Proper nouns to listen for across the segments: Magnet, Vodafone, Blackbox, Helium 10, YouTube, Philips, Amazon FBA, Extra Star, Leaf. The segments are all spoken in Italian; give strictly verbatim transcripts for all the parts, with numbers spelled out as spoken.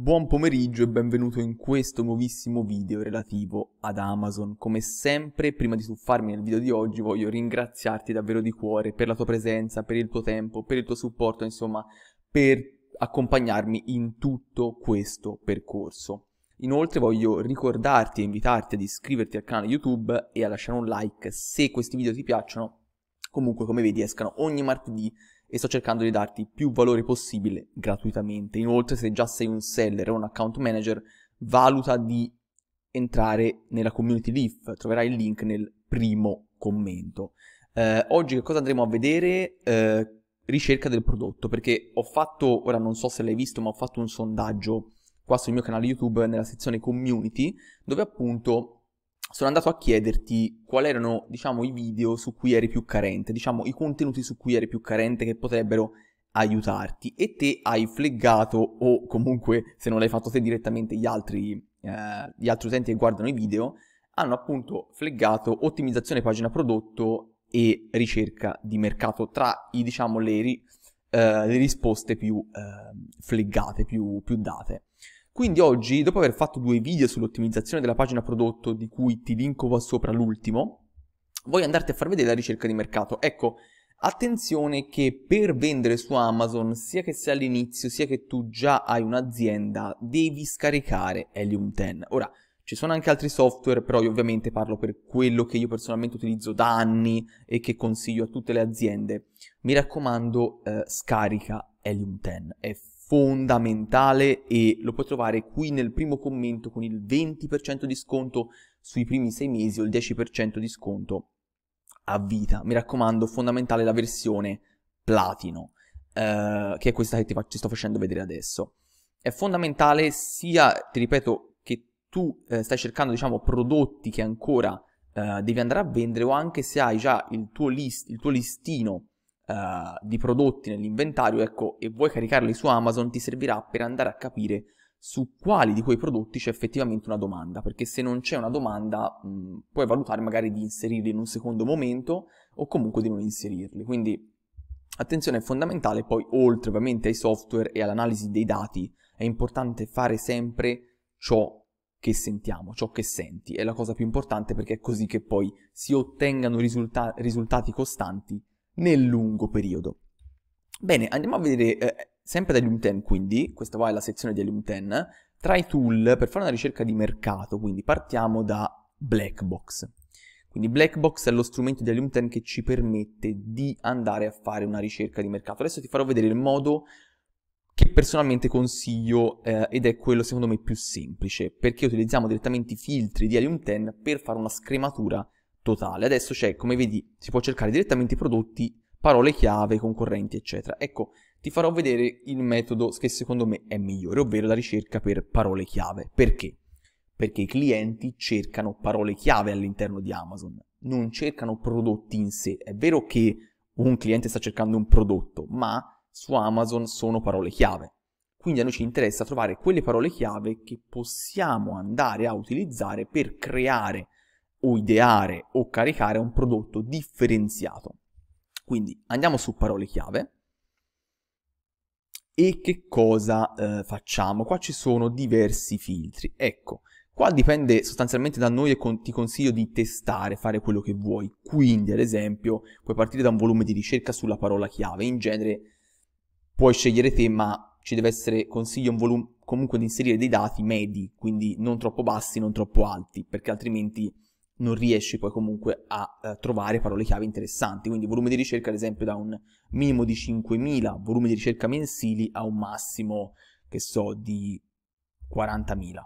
Buon pomeriggio e benvenuto in questo nuovissimo video relativo ad Amazon. Come sempre, prima di tuffarmi nel video di oggi, voglio ringraziarti davvero di cuore per la tua presenza, per il tuo tempo, per il tuo supporto, insomma, per accompagnarmi in tutto questo percorso. Inoltre voglio ricordarti e invitarti ad iscriverti al canale YouTube e a lasciare un like se questi video ti piacciono. Comunque, come vedi, escano ogni martedì e sto cercando di darti più valore possibile gratuitamente. Inoltre, se già sei un seller o un account manager, valuta di entrare nella community Leaf, troverai il link nel primo commento. Eh, oggi che cosa andremo a vedere? Eh, ricerca del prodotto, perché ho fatto, ora non so se l'hai visto, ma ho fatto un sondaggio qua sul mio canale YouTube nella sezione community, dove appunto sono andato a chiederti quali erano, diciamo, i video su cui eri più carente, diciamo, i contenuti su cui eri più carente che potrebbero aiutarti, e te hai flaggato, o comunque se non l'hai fatto te direttamente gli altri, eh, gli altri utenti che guardano i video, hanno appunto flaggato ottimizzazione pagina prodotto e ricerca di mercato tra i, diciamo, le, ri, eh, le risposte più eh, flaggate, più, più date. Quindi oggi, dopo aver fatto due video sull'ottimizzazione della pagina prodotto, di cui ti linko qua sopra l'ultimo, voglio andarti a far vedere la ricerca di mercato. Ecco, attenzione che per vendere su Amazon, sia che sei all'inizio, sia che tu già hai un'azienda, devi scaricare Helium dieci. Ora, ci sono anche altri software, però io ovviamente parlo per quello che io personalmente utilizzo da anni e che consiglio a tutte le aziende. Mi raccomando, eh, scarica Helium dieci, è fondamentale, e lo puoi trovare qui nel primo commento con il venti per cento di sconto sui primi sei mesi o il dieci per cento di sconto a vita. Mi raccomando, fondamentale la versione platino, eh, che è questa che ti, faccio, ti sto facendo vedere adesso. È fondamentale sia, ti ripeto, che tu eh, stai cercando, diciamo, prodotti che ancora eh, devi andare a vendere, o anche se hai già il tuo, list, il tuo listino Uh, di prodotti nell'inventario, ecco, e vuoi caricarli su Amazon, ti servirà per andare a capire su quali di quei prodotti c'è effettivamente una domanda, perché se non c'è una domanda mh, puoi valutare magari di inserirli in un secondo momento, o comunque di non inserirli. Quindi attenzione, è fondamentale. Poi, oltre ovviamente ai software e all'analisi dei dati, è importante fare sempre ciò che sentiamo, ciò che senti è la cosa più importante, perché è così che poi si ottengano risulta- risultati costanti nel lungo periodo. Bene, andiamo a vedere eh, sempre da Helium dieci, quindi questa qua è la sezione di Helium dieci, tra i tool per fare una ricerca di mercato. Quindi partiamo da Blackbox. Quindi Blackbox è lo strumento di Helium dieci che ci permette di andare a fare una ricerca di mercato. Adesso ti farò vedere il modo che personalmente consiglio, eh, ed è quello secondo me più semplice, perché utilizziamo direttamente i filtri di Helium dieci per fare una scrematura totale. Adesso c'è, come vedi, si può cercare direttamente i prodotti, parole chiave, concorrenti, eccetera. Ecco, ti farò vedere il metodo che secondo me è migliore, ovvero la ricerca per parole chiave. Perché? Perché i clienti cercano parole chiave all'interno di Amazon, non cercano prodotti in sé. È vero che un cliente sta cercando un prodotto, ma su Amazon sono parole chiave. Quindi a noi ci interessa trovare quelle parole chiave che possiamo andare a utilizzare per creare o ideare o caricare un prodotto differenziato. Quindi andiamo su parole chiave, e che cosa eh, facciamo? Qua ci sono diversi filtri. Ecco, qua dipende sostanzialmente da noi, e con ti consiglio di testare, fare quello che vuoi. Quindi ad esempio puoi partire da un volume di ricerca sulla parola chiave, in genere puoi scegliere te, ma ci deve essere, consiglio, un volume comunque di inserire dei dati medi, quindi non troppo bassi, non troppo alti, perché altrimenti non riesci poi comunque a eh, trovare parole chiave interessanti. Quindi volume di ricerca ad esempio da un minimo di cinquemila volumi di ricerca mensili a un massimo, che so, di quarantamila.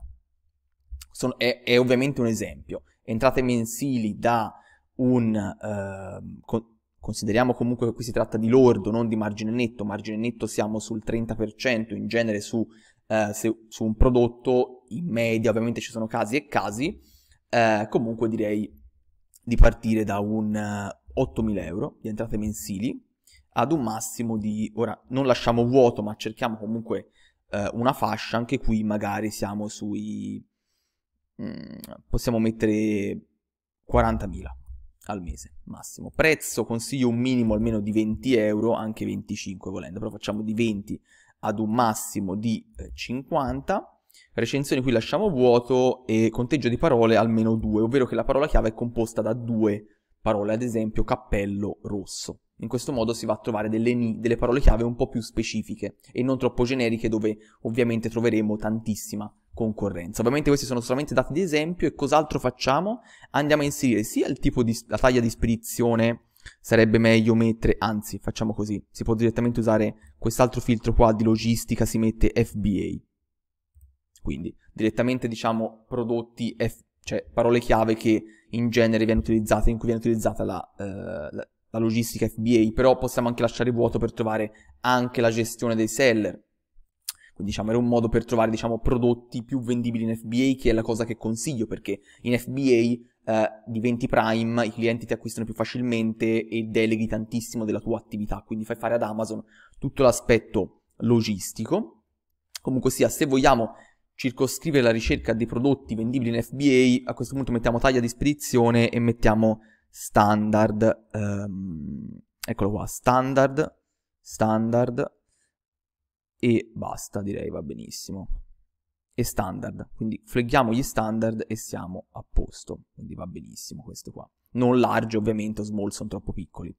Sono, è, è ovviamente un esempio. Entrate mensili da un... Eh, con, consideriamo comunque che qui si tratta di lordo, non di margine netto. Margine netto siamo sul trenta per cento in genere su, eh, se, su un prodotto, in media ovviamente ci sono casi e casi. Eh, comunque direi di partire da un uh, ottomila euro di entrate mensili ad un massimo di, ora non lasciamo vuoto, ma cerchiamo comunque uh, una fascia. Anche qui magari siamo sui, mm, possiamo mettere quarantamila al mese massimo. Prezzo, consiglio un minimo almeno di venti euro, anche venticinque volendo, però facciamo di venti ad un massimo di cinquanta, recensioni qui lasciamo vuoto e conteggio di parole almeno due, ovvero che la parola chiave è composta da due parole, ad esempio cappello rosso. In questo modo si va a trovare delle, delle parole chiave un po' più specifiche e non troppo generiche, dove ovviamente troveremo tantissima concorrenza. Ovviamente questi sono solamente dati di esempio. E cos'altro facciamo? Andiamo a inserire sia il tipo di, la taglia di spedizione. Sarebbe meglio mettere, anzi facciamo così, si può direttamente usare quest'altro filtro qua di logistica, si mette F B A, quindi direttamente diciamo prodotti, F, cioè parole chiave che in genere viene utilizzata, in cui viene utilizzata la, eh, la, la logistica F B A, però possiamo anche lasciare vuoto per trovare anche la gestione dei seller, quindi diciamo era un modo per trovare diciamo prodotti più vendibili in F B A, che è la cosa che consiglio, perché in F B A Uh, diventi prime, i clienti ti acquistano più facilmente e deleghi tantissimo della tua attività, quindi fai fare ad Amazon tutto l'aspetto logistico. Comunque sia, se vogliamo circoscrivere la ricerca dei prodotti vendibili in F B A, a questo punto mettiamo taglia di spedizione e mettiamo standard, um, eccolo qua, standard, standard e basta, direi va benissimo. E standard, quindi freghiamo gli standard e siamo a posto, quindi va benissimo questo qua, non large ovviamente o small, sono troppo piccoli,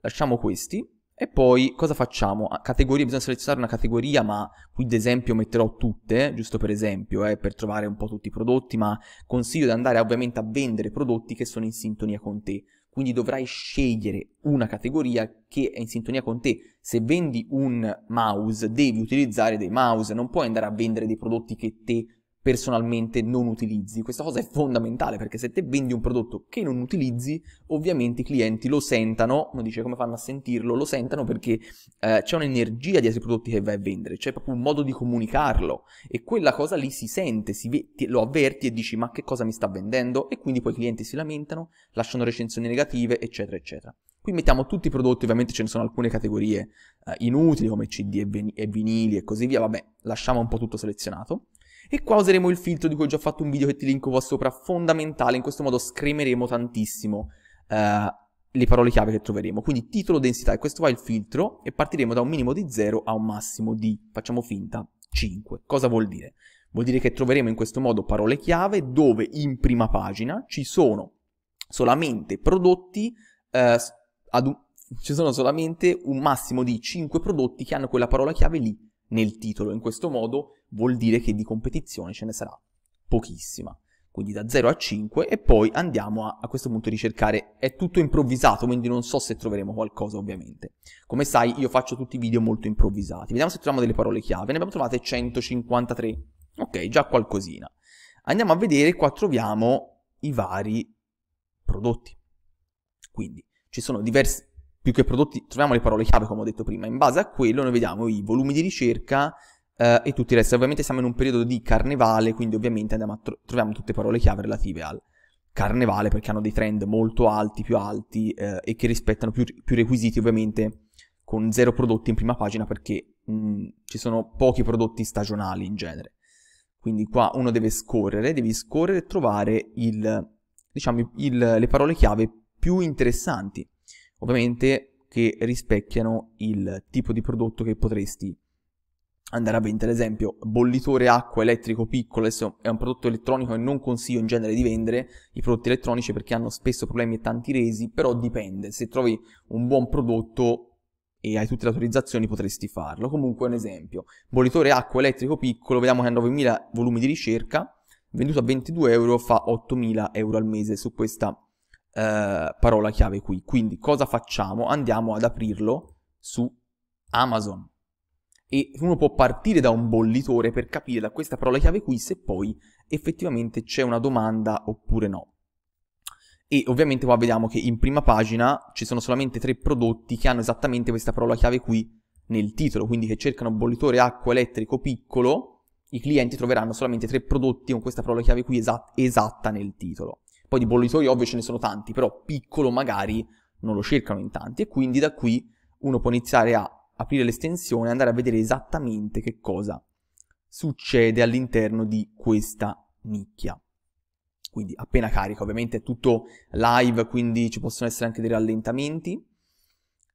lasciamo questi. E poi cosa facciamo? A categorie, bisogna selezionare una categoria, ma qui ad esempio metterò tutte, giusto per esempio, eh, per trovare un po' tutti i prodotti, ma consiglio di andare ovviamente a vendere prodotti che sono in sintonia con te, quindi dovrai scegliere una categoria che è in sintonia con te. Se vendi un mouse devi utilizzare dei mouse, non puoi andare a vendere dei prodotti che te personalmente non utilizzi. Questa cosa è fondamentale, perché se te vendi un prodotto che non utilizzi, ovviamente i clienti lo sentano, uno dice come fanno a sentirlo, lo sentano perché eh, c'è un'energia dietro i prodotti che vai a vendere, c'è proprio un modo di comunicarlo e quella cosa lì si sente, si lo avverti e dici ma che cosa mi sta vendendo, e quindi poi i clienti si lamentano, lasciano recensioni negative eccetera eccetera. Qui mettiamo tutti i prodotti, ovviamente ce ne sono alcune categorie eh, inutili come C D e, vin e vinili e così via, vabbè lasciamo un po' tutto selezionato. E qua useremo il filtro di cui ho già fatto un video che ti linko qua sopra, fondamentale, in questo modo scrimeremo tantissimo eh, le parole chiave che troveremo. Quindi titolo, densità, e questo qua è il filtro, e partiremo da un minimo di zero a un massimo di, facciamo finta, cinque. Cosa vuol dire? Vuol dire che troveremo in questo modo parole chiave dove in prima pagina ci sono solamente prodotti, eh, ad un, ci sono solamente un massimo di cinque prodotti che hanno quella parola chiave lì nel titolo. In questo modo vuol dire che di competizione ce ne sarà pochissima, quindi da zero a cinque. E poi andiamo a, a questo punto a ricercare, è tutto improvvisato, quindi non so se troveremo qualcosa ovviamente. Come sai io faccio tutti i video molto improvvisati, vediamo se troviamo delle parole chiave, ne abbiamo trovate centocinquantatré, ok, già qualcosina. Andiamo a vedere, qua troviamo i vari prodotti, quindi ci sono diversi, più che prodotti, troviamo le parole chiave come ho detto prima, in base a quello noi vediamo i volumi di ricerca, Uh, e tutti i resti. Ovviamente siamo in un periodo di carnevale, quindi ovviamente andiamo a tro troviamo tutte parole chiave relative al carnevale, perché hanno dei trend molto alti, più alti, uh, e che rispettano più, più requisiti, ovviamente con zero prodotti in prima pagina, perché mh, ci sono pochi prodotti stagionali in genere. Quindi qua uno deve scorrere, devi scorrere e trovare il, diciamo, il, le parole chiave più interessanti, ovviamente che rispecchiano il tipo di prodotto che potresti andare a vendere. Ad esempio bollitore acqua elettrico piccolo, adesso è un prodotto elettronico e non consiglio in genere di vendere i prodotti elettronici perché hanno spesso problemi e tanti resi, però dipende, se trovi un buon prodotto e hai tutte le autorizzazioni potresti farlo. Comunque è un esempio, bollitore acqua elettrico piccolo, vediamo che ha novemila volumi di ricerca, venduto a ventidue euro, fa ottomila euro al mese su questa eh, parola chiave qui. Quindi cosa facciamo? Andiamo ad aprirlo su Amazon e uno può partire da un bollitore per capire da questa parola chiave qui se poi effettivamente c'è una domanda oppure no. E ovviamente qua vediamo che in prima pagina ci sono solamente tre prodotti che hanno esattamente questa parola chiave qui nel titolo, quindi che cercano bollitore acqua elettrico piccolo, i clienti troveranno solamente tre prodotti con questa parola chiave qui esatta, esatta nel titolo. Poi di bollitori ovvio ce ne sono tanti, però piccolo magari non lo cercano in tanti, e quindi da qui uno può iniziare a aprire l'estensione e andare a vedere esattamente che cosa succede all'interno di questa nicchia. Quindi appena carica, ovviamente è tutto live, quindi ci possono essere anche dei rallentamenti.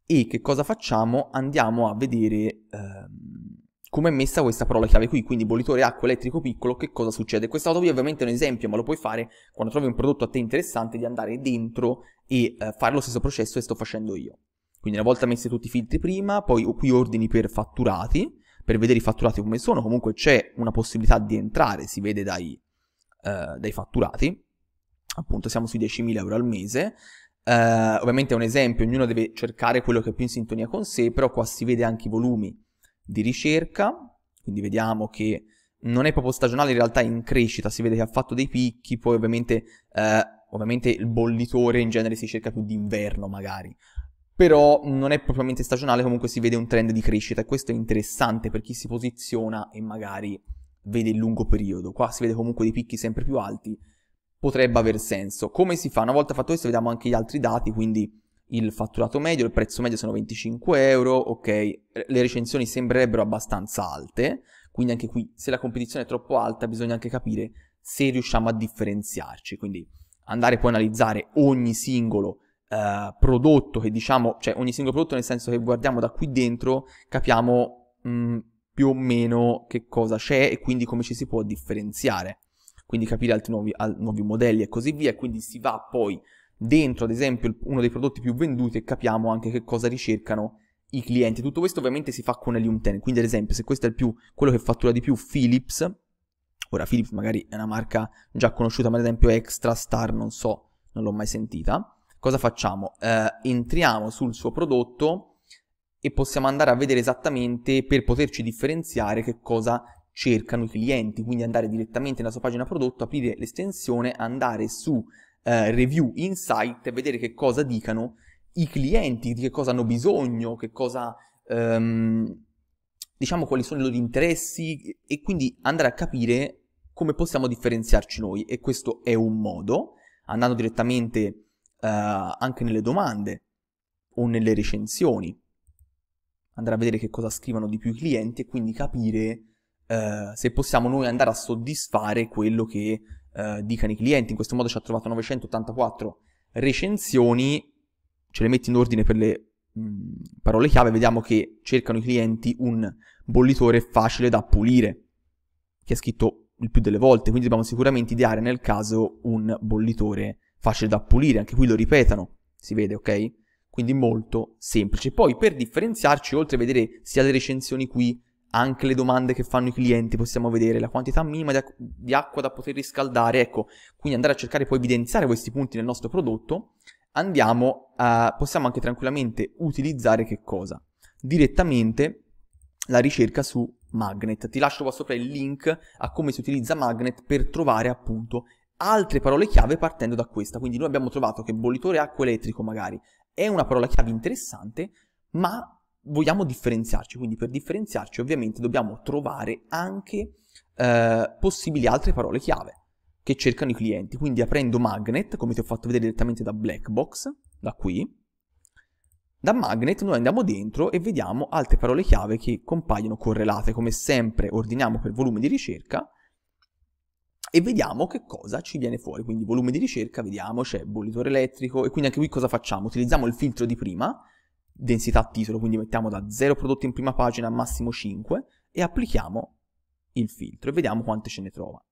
E che cosa facciamo? Andiamo a vedere ehm, come è messa questa parola chiave qui, quindi bollitore acqua elettrico piccolo, che cosa succede? Questa cosa qui è ovviamente un esempio, ma lo puoi fare quando trovi un prodotto a te interessante, di andare dentro e eh, fare lo stesso processo che sto facendo io. Quindi una volta messi tutti i filtri prima, poi qui ordini per fatturati, per vedere i fatturati come sono, comunque c'è una possibilità di entrare, si vede dai, eh, dai fatturati, appunto siamo sui diecimila euro al mese. Uh, ovviamente è un esempio, ognuno deve cercare quello che è più in sintonia con sé, però qua si vede anche i volumi di ricerca, quindi vediamo che non è proprio stagionale, in realtà è in crescita, si vede che ha fatto dei picchi, poi ovviamente, uh, ovviamente il bollitore in genere si cerca più d'inverno magari, però non è propriamente stagionale, comunque si vede un trend di crescita e questo è interessante per chi si posiziona e magari vede il lungo periodo. Qua si vede comunque dei picchi sempre più alti, potrebbe aver senso. Come si fa? Una volta fatto questo vediamo anche gli altri dati, quindi il fatturato medio, il prezzo medio sono venticinque euro, ok, le recensioni sembrerebbero abbastanza alte, quindi anche qui se la competizione è troppo alta bisogna anche capire se riusciamo a differenziarci, quindi andare poi a analizzare ogni singolo eh, prodotto che diciamo, cioè ogni singolo prodotto nel senso che guardiamo da qui dentro, capiamo mh, più o meno che cosa c'è e quindi come ci si può differenziare. Quindi capire altri nuovi, nuovi modelli e così via, e quindi si va poi dentro ad esempio uno dei prodotti più venduti e capiamo anche che cosa ricercano i clienti. Tutto questo ovviamente si fa con Helium dieci, quindi ad esempio se questo è il più, quello che fattura di più, Philips, ora Philips magari è una marca già conosciuta, ma ad esempio Extra Star non so, non l'ho mai sentita, cosa facciamo? Eh, entriamo sul suo prodotto e possiamo andare a vedere esattamente per poterci differenziare che cosa cercano i clienti, quindi andare direttamente nella sua pagina prodotto, aprire l'estensione, andare su eh, Review Insight e vedere che cosa dicano i clienti, di che cosa hanno bisogno, che cosa, ehm, diciamo quali sono i loro interessi, e quindi andare a capire come possiamo differenziarci noi, e questo è un modo, andando direttamente eh, anche nelle domande o nelle recensioni, andare a vedere che cosa scrivono di più i clienti e quindi capire Uh, se possiamo noi andare a soddisfare quello che uh, dicano i clienti. In questo modo ci ha trovato novecentottantaquattro recensioni, ce le metti in ordine per le mh, parole chiave, vediamo che cercano i clienti un bollitore facile da pulire, che è scritto il più delle volte, quindi dobbiamo sicuramente ideare nel caso un bollitore facile da pulire, anche qui lo ripetono, si vede, ok? Quindi molto semplice. Poi per differenziarci, oltre a vedere sia le recensioni qui, anche le domande che fanno i clienti, possiamo vedere la quantità minima di, acqu di acqua da poter riscaldare, ecco, quindi andare a cercare poi evidenziare questi punti nel nostro prodotto. Andiamo a, possiamo anche tranquillamente utilizzare che cosa? Direttamente la ricerca su Magnet, ti lascio qua sopra il link a come si utilizza Magnet per trovare appunto altre parole chiave partendo da questa, quindi noi abbiamo trovato che bollitore acqua elettrico magari è una parola chiave interessante, ma vogliamo differenziarci, quindi per differenziarci ovviamente dobbiamo trovare anche eh, possibili altre parole chiave che cercano i clienti, quindi aprendo Magnet, come ti ho fatto vedere direttamente da Blackbox, da qui, da Magnet noi andiamo dentro e vediamo altre parole chiave che compaiono correlate, come sempre ordiniamo per volume di ricerca e vediamo che cosa ci viene fuori, quindi volume di ricerca, vediamo c'è bollitore elettrico e quindi anche qui cosa facciamo? Utilizziamo il filtro di prima, densità titolo, quindi mettiamo da zero prodotti in prima pagina a massimo cinque e applichiamo il filtro e vediamo quante ce ne trova.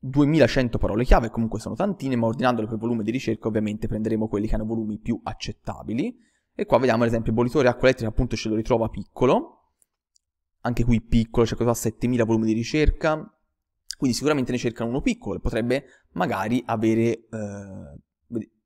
duemilacento parole chiave, comunque sono tantine, ma ordinandole per volume di ricerca ovviamente prenderemo quelli che hanno volumi più accettabili, e qua vediamo ad esempio il bollitore acqua elettrica, appunto ce lo ritrova piccolo, anche qui piccolo, c'è cioè cosa settemila volumi di ricerca, quindi sicuramente ne cercano uno piccolo, potrebbe magari avere... Eh,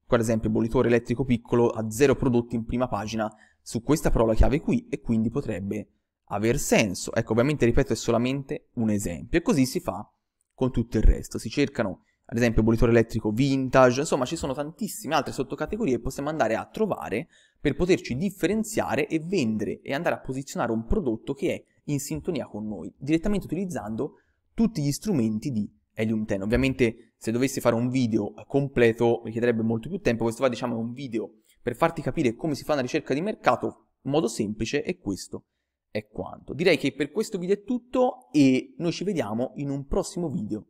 qua ad esempio bollitore elettrico piccolo a zero prodotti in prima pagina su questa parola chiave qui, e quindi potrebbe aver senso. Ecco, ovviamente ripeto è solamente un esempio e così si fa con tutto il resto, si cercano ad esempio bollitore elettrico vintage, insomma ci sono tantissime altre sottocategorie che possiamo andare a trovare per poterci differenziare e vendere e andare a posizionare un prodotto che è in sintonia con noi, direttamente utilizzando tutti gli strumenti di Helium dieci. Ovviamente se dovessi fare un video completo richiederebbe molto più tempo, questo va diciamo è un video per farti capire come si fa una ricerca di mercato in modo semplice, e questo è quanto. Direi che per questo video è tutto e noi ci vediamo in un prossimo video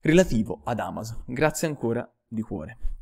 relativo ad Amazon. Grazie ancora di cuore.